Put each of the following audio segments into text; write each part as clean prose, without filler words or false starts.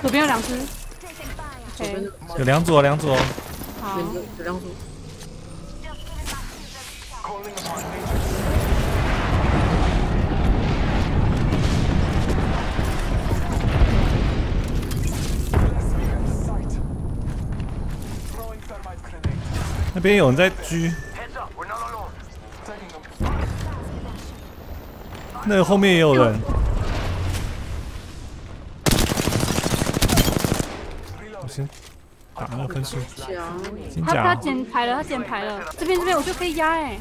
左边有两只，有两组，两组，好，有两组。那边有人在狙。 那个后面也有人，我先打那个分数。他捡牌了，他捡牌了，这边我就可以压哎。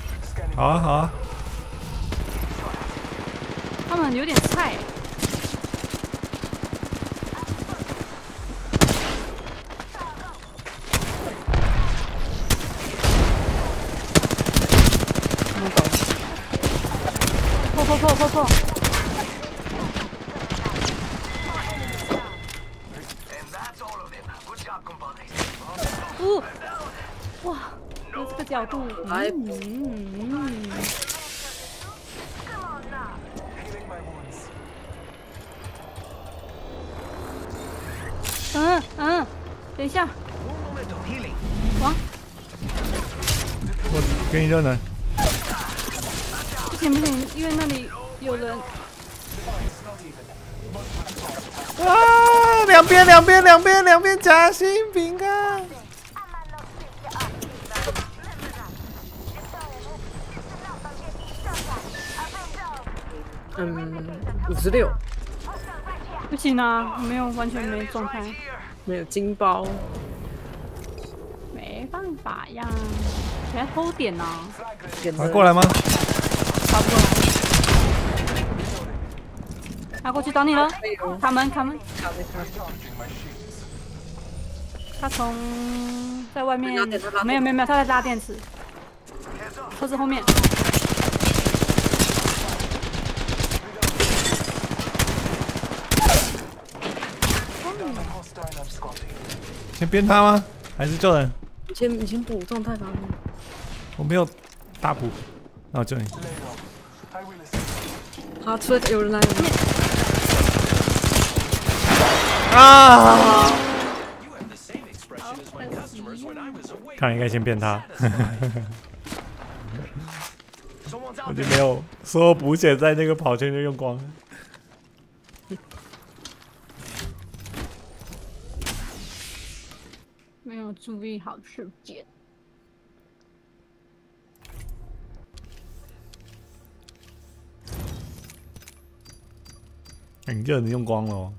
好啊好啊。他们有点菜。破！哇，有这个角度，等一下，王，我给你热能。不行，因为那里。 有人！哇，两边夹心饼干！56，不行啊，没有完全没中开，没有金包，没办法呀，给他偷点呐、啊！啊，过来吗？差不多。 他过去找你了，卡门，他从在外面，没有，他在拉电池，车子后面，先鞭他吗？还是救人？你先补状态吧。我没有大补，那我救你。好，出来有人来了。 啊！看，应该先变他。我就没有所有补血在那个跑圈就用光了。没有注意好时间。你这人用光了哦。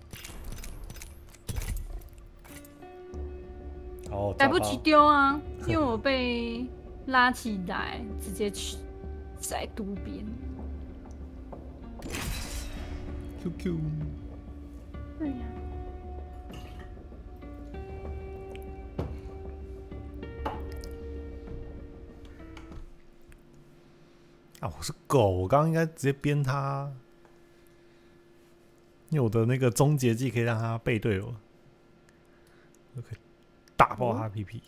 来不及丢啊，因为我被拉起来，直接去在渡边。QQ。对呀。啊，我是狗，我刚刚应该直接鞭他，因为我的那个终结技可以让他背对我。OK。 打爆他屁屁！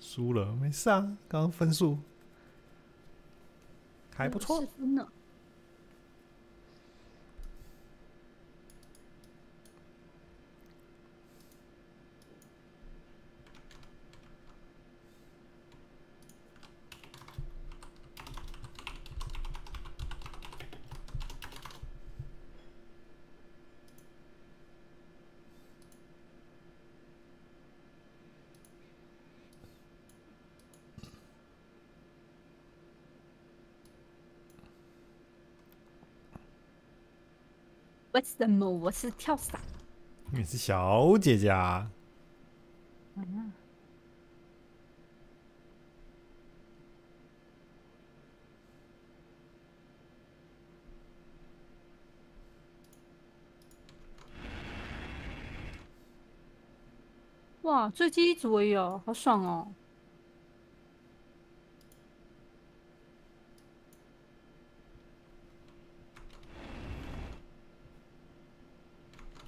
输了没事啊，刚刚分数还不错。为什么我是跳伞？你是小姐姐啊！哇，最近一组而已哦，好爽哦！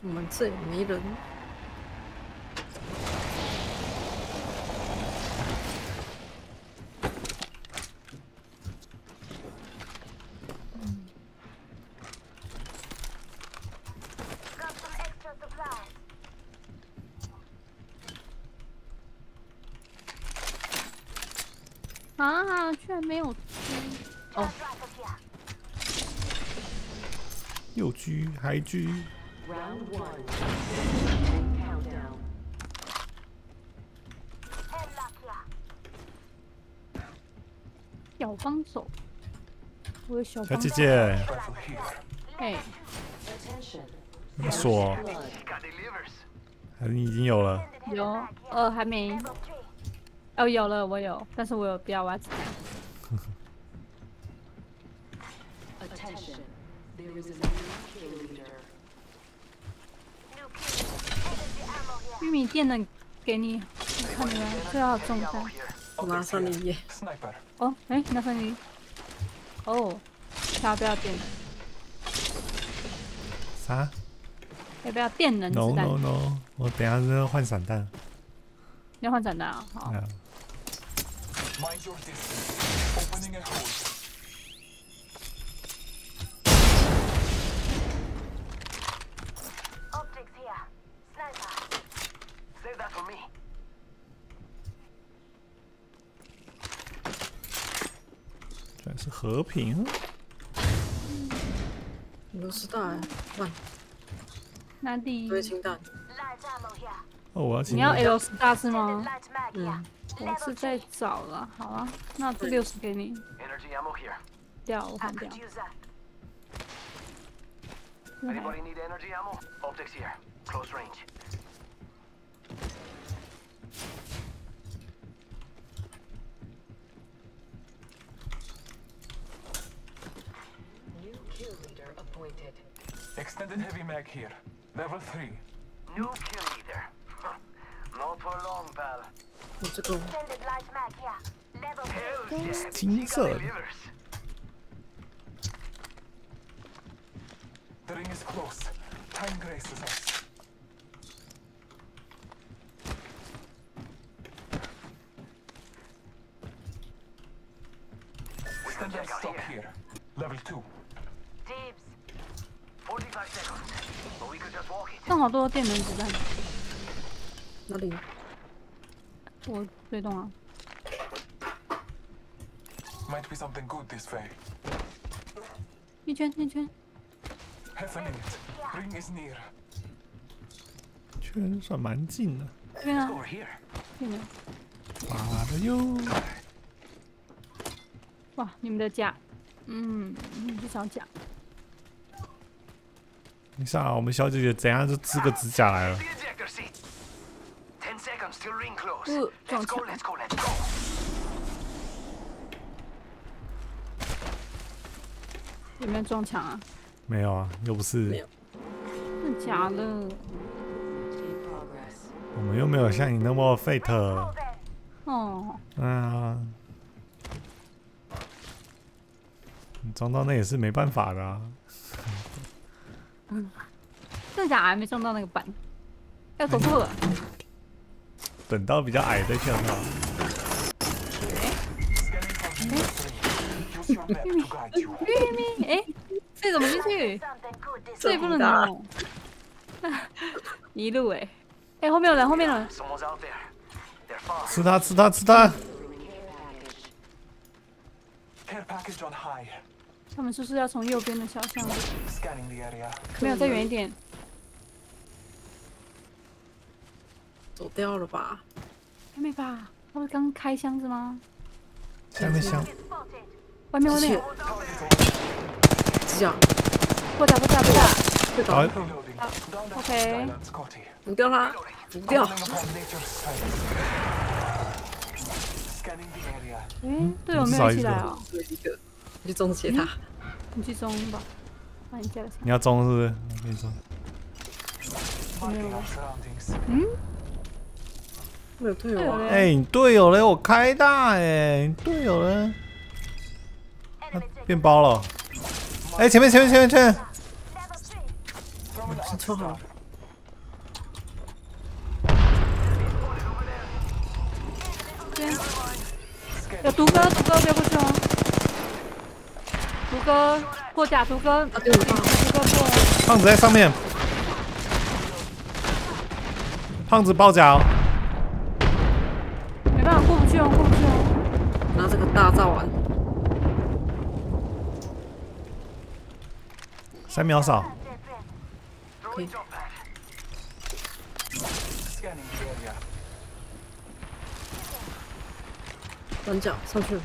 我们最迷人。啊，居然没有狙！哦，又狙还狙。 小帮手，我有小姐姐。哎，你锁？还是你已经有了？有，还没。哦，有了，我有，但是我有不要挖墙。玉米店的给你，你看没有？最好中弹。 拿上你耶！哦，哎，拿上你！哦，要不要电人？啥？要不要电人子弹 ？No no no！ 我等下要换散弹。你要换散弹啊？好。是和平。你都是大万，哪里？我要清弹。哦，我要清弹。你要 L 十大是吗？嗯，我是在找了。好啊，那这60给你。掉，我换掉。Extended heavy mag here, level 3. New kill leader. Not for long, pal. What's it called? Extended light mag here, level 3. 金色。The ring is close. Time graces us. 弄好多电门子弹，哪里？我追动啊。一圈一圈。圈算蛮近的。对啊。近的。哇的哟！哇，你们的甲，你们少甲。 你想啊，我们小姐姐怎样就织个指甲来了？撞墙！有没有撞墙啊？没有啊，又不是。真的假的？我们又没有像你那么 fit。哦。啊。你撞到那也是没办法的啊。 真的假的？没撞到那个板，要走错了。等到比较矮再跳上。玉米，哎，这怎么进去？这也不能弄。一路哎，哎，后面有人，后面有人。吃他，吃他，吃他！他们是不是要从右边的小巷子？没有，再远一点。走掉了吧？还没吧？他们刚开箱子吗？下面箱。外面。这样。不打。被打。OK。你掉他，你掉。队友没有起来啊？ 你去中其他，你去中吧，把你加了。你要中是不是？我跟你说。没有了。嗯？没有队友。哎，你队友嘞？我开大哎，你队友嘞？他变包了。哎，前面！先抽好。有毒哥，别过去哦。 图哥过甲，啊对，图哥过。胖子在上面，胖子包夹哦。没办法，过不去哦。拿这个。大造完。3秒扫。可以。转角上去了。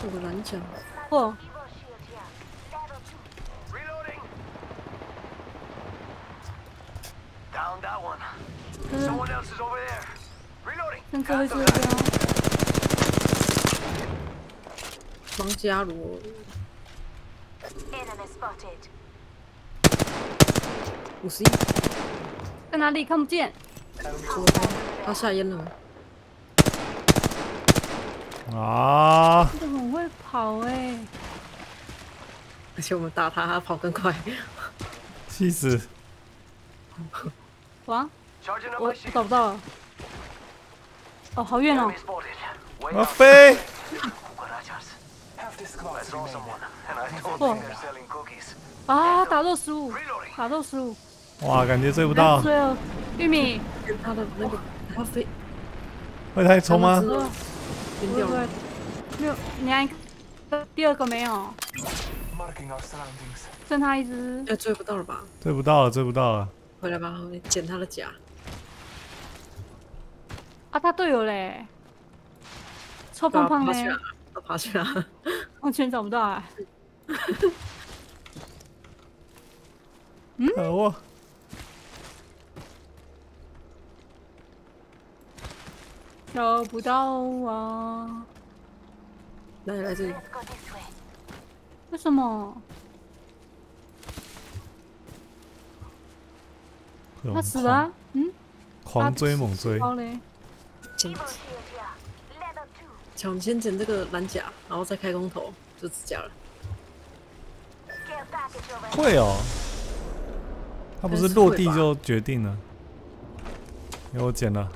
我的蓝奖，哦，看各位坐标，王嘉罗，51，在哪里？看不见。他下烟了。 啊！真的很会跑哎、欸，而且我们打他，他跑更快，气死！哇！我找不到了，哦，好远哦！我要飞！哦！啊，打到15，打到15！哇，感觉追不到。追了，玉米。他的那个，他飞。会太冲吗？ 6，你按第二个没有？剩他一只。哎，追不到了吧？追不到了，追不到了。回来吧，我捡他的甲。啊，他队友嘞，超胖胖嘞，他爬去哪？完全找不到啊。嗯。可恶。 找不到啊！来这里。为什么？他死了、啊？嗯？狂追猛追。好嘞。抢先捡这个蓝甲，然后再开工头，就指甲了。会哦。他不是落地就决定了。给我捡了。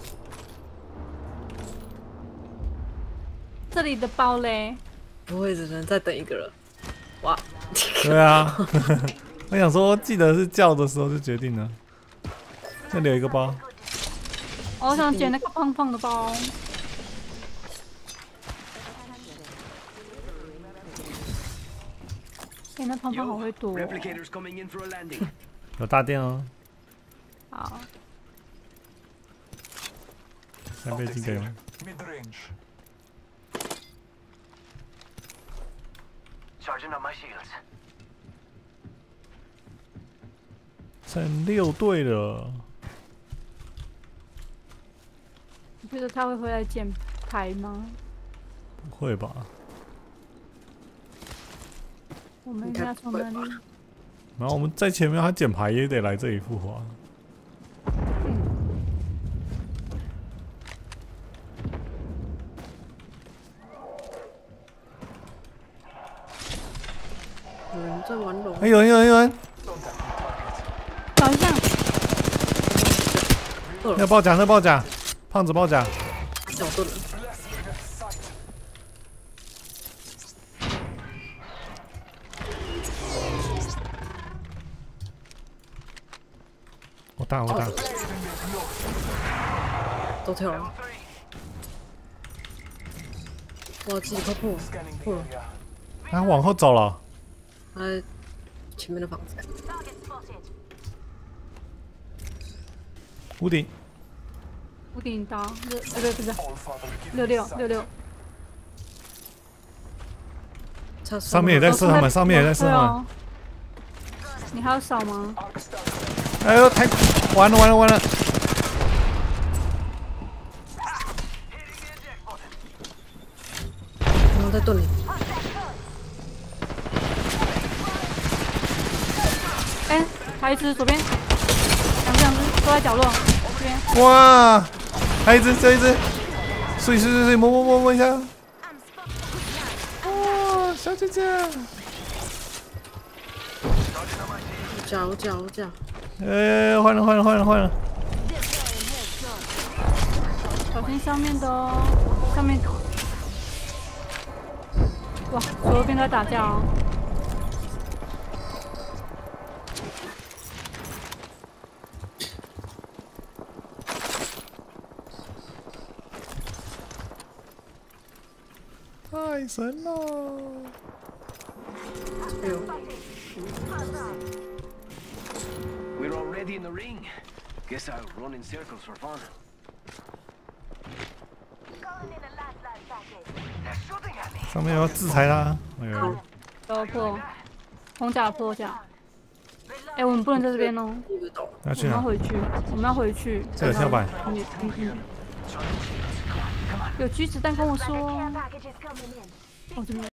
这里的包嘞，不会只能再等一个了。哇！对啊，我想说，记得是叫的时候就决定了。这里有一个包，我想捡那个胖胖的包。哎、欸，那胖胖好会躲、哦。有大电哦。好。三倍镜给吗？ 剩6队了，你觉得他会回来捡牌吗？会吧。我们要从哪里？然后我们在前面，他捡牌也得来这里复活。嗯。有人在玩龙。哎，有人。 要爆甲，胖子爆甲，找错了。我打，都跳了。哇，自己快破了。他往后走了。前面的房子。 屋顶刀66，上面也在射他们，你还要扫吗？哎呦，太完了！然后在盾里，哎，还一只左边，两只都在角落。 哇，还一只，睡，摸一下。哇，小姐姐，我脚，换了，小心上面的哦，上面。哇，左右边在打架哦。太神了！哎呦！ We're already in the ring. Guess I'll run in circles for fun. Some people are criticizing me. 刀破，红甲破甲。哎，我们不能在这边哦。要去哪？我们要回去。我们要回去。这个跳板。有橘子蛋跟我说。哦，这边。